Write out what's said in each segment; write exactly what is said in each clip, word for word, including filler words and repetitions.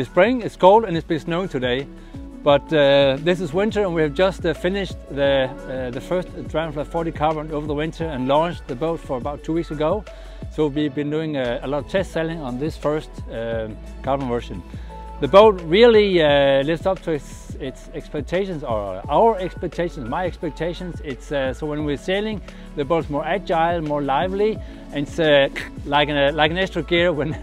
It's spring, it's cold, and it's been snowing today, but uh, this is winter, and we have just uh, finished the, uh, the first Dragonfly forty carbon over the winter and launched the boat for about two weeks ago. So we've been doing a, a lot of test sailing on this first uh, carbon version. The boat really uh, lives up to its, its expectations, or our expectations, my expectations. It's uh, so when we're sailing, the boat's more agile, more lively, and it's uh, like an like an extra gear when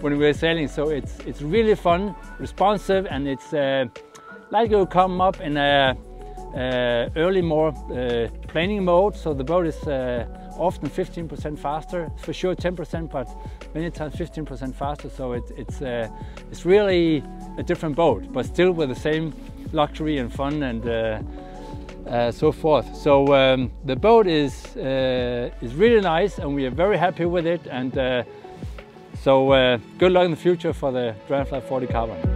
when we're sailing. So it's it's really fun, responsive, and it's uh, like you come up in a uh, early more uh, planing mode. So the boat is uh, often fifteen percent faster, for sure ten percent, but many times fifteen percent faster. So it, it's uh, it's really a different boat, but still with the same luxury and fun and uh, uh, so forth. So um, the boat is uh, is really nice, and we are very happy with it. And uh, so uh, good luck in the future for the Dragonfly forty Carbon.